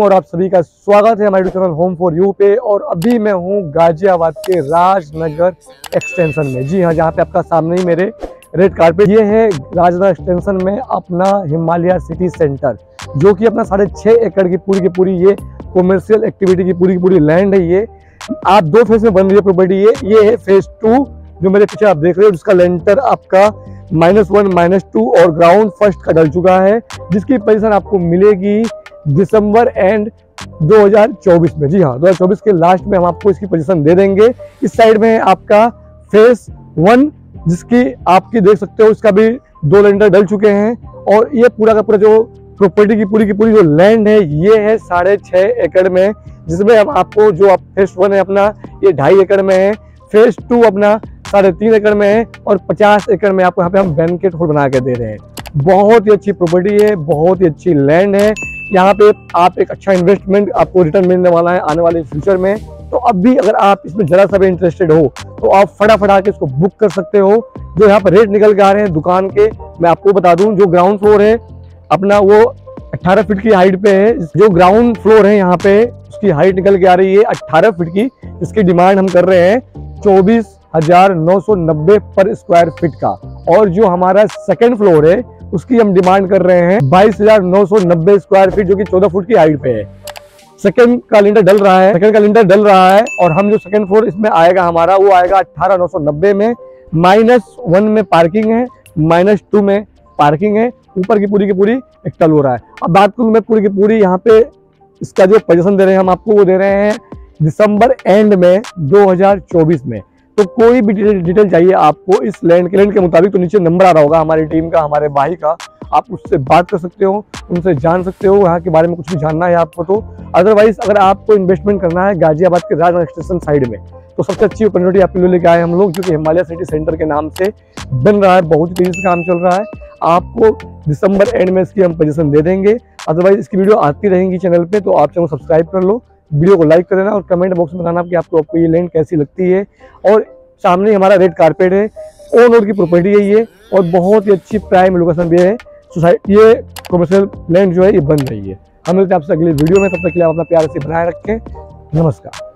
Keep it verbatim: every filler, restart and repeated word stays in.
और आप सभी का स्वागत है हमारे चैनल होम फॉर यू पे। और अभी मैं हूँ गाजियाबाद के राजनगर एक्सटेंशन में। जी हाँ, जहाँ पे आपका सामने ही मेरे रेड कार्पेट ये है राजनगर एक्सटेंशन में अपना हिमालय सिटी सेंटर, जो कि अपना साढ़े छः एकड़ की पूरी की पूरी ये कॉमर्शियल एक्टिविटी की पूरी की पूरी लैंड है। ये आप दो फेज में बन रही है प्रॉपर्टी। ये ये है फेज टू, जो मेरे पीछे आप देख रहे हो, जिसका लेंटर आपका माइनस वन माइनस टू और ग्राउंड फर्स्ट का डल चुका है, जिसकी पोजीशन आपको मिलेगी दिसंबर एंड दो हज़ार चौबीस में। जी हाँ, दो हज़ार चौबीस के लास्ट में हम आपको इसकी पोजीशन दे देंगे। इस साइड में है आपका फेज वन, जिसकी आपकी देख सकते हो इसका भी दो लेंटर डल चुके हैं। और ये पूरा का पूरा जो प्रॉपर्टी की पूरी की पूरी जो लैंड है ये है साढ़े छः एकड़ में, जिसमें हम आपको जो आप फेज वन है अपना ये ढाई एकड़ में है, फेज टू अपना साढ़े तीन एकड़ में है और पचास एकड़ में आपको यहाँ पे हम बैंकेट हॉल बना के दे रहे हैं। बहुत ही अच्छी प्रॉपर्टी है, बहुत ही अच्छी लैंड है। यहाँ पे आप एक अच्छा इन्वेस्टमेंट आपको रिटर्न मिलने वाला है आने वाले फ्यूचर में। तो अब भी अगर आप इसमें जरा सा भी इंटरेस्टेड हो तो आप फटाफट आके इसको बुक कर सकते हो। जो यहाँ पर रेट निकल के आ रहे हैं दुकान के, मैं आपको बता दूँ, जो ग्राउंड फ्लोर है अपना वो अट्ठारह फीट की हाइट पे है। जो ग्राउंड फ्लोर है यहाँ पे उसकी हाइट निकल के आ रही है अट्ठारह फीट की। इसकी डिमांड हम कर रहे हैं चौबीस हजार नौ सौ नब्बे पर स्क्वायर फीट का। और जो हमारा सेकंड फ्लोर है उसकी हम डिमांड कर रहे हैं बाईस हजार नौ सौ नब्बे स्क्वायर फीट, जो कि चौदह फुट की हाइट पे है। सेकंड का लिंटर डल रहा है, सेकंड का लिंटर डल रहा है। और हम जो सेकंड फ्लोर इसमें आएगा हमारा वो आएगा अट्ठारह नौ सौ नब्बे में। माइनस वन में पार्किंग है, माइनस टू में पार्किंग है, ऊपर की पूरी की पूरी एक टल हो रहा है। अब बात करूँ मैं पूरी की पूरी यहाँ पे इसका जो पोजीशन दे रहे हैं हम आपको, वो दे रहे हैं दिसंबर एंड में दो हज़ार चौबीस में। तो कोई भी डिटेल चाहिए आपको इस लैंड के लैंड के मुताबिक तो नीचे नंबर आ रहा होगा हमारी टीम का, हमारे भाई का। आप उससे बात कर सकते हो, उनसे जान सकते हो यहाँ के बारे में कुछ भी जानना है आपको। तो अदरवाइज अगर आपको इन्वेस्टमेंट करना है गाजियाबाद के राजनगर एक्सटेंशन साइड में, तो सबसे अच्छी अपॉर्चुनिटी आपके लिए लेके आए हम लोग, जो कि हिमालय सिटी सेंटर के नाम से बन रहा है। बहुत ही तेज़ी से काम चल रहा है। आपको दिसंबर एंड में इसकी हम पोजीशन दे देंगे। अदरवाइज इसकी वीडियो आती रहेंगी चैनल पर, तो आप चैनल सब्सक्राइब कर लो, वीडियो को लाइक कर देना और कमेंट बॉक्स में बताना कि आपको आपको ये लैंड कैसी लगती है। और सामने हमारा रेड कारपेट है, ऑन रोड की प्रॉपर्टी है ये, और बहुत ही अच्छी प्राइम लोकेशन भी है। सोसाइटी ये कॉमर्शियल लैंड जो है ये बन रही है। हम मिलते हैं आपसे अगली वीडियो में, तब तक के लिए आप अपना प्यार से बनाए रखें। नमस्कार।